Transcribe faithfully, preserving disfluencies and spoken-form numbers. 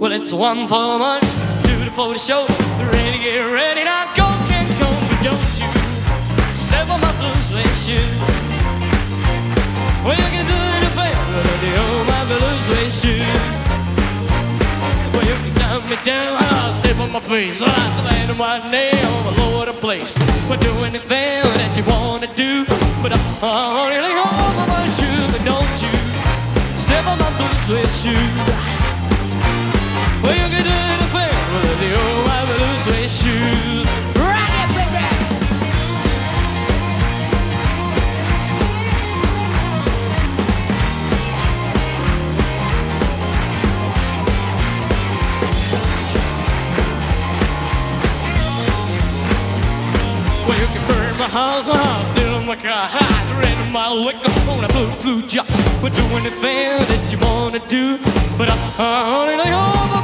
Well, it's one for one, two for the show. Ready, get ready now, go, can go, but don't you step on my blue suede shoes. Well, you can do it a favor, you owe my blue suede shoes. Well, you can dump me down, I'll step on my face. Well, I'm the man of my name, all over the place. Well, do anything that you want to do, but I'm really all for my shoes. But don't you step on my blue suede shoes. Well, you can do anything with your old blue suede shoes. Rock it, baby! Well, you can burn my house, my house, steal my car, hide, rent my liquor, own a blue, blue job. We'll do anything that you wanna do, but I'm only like home.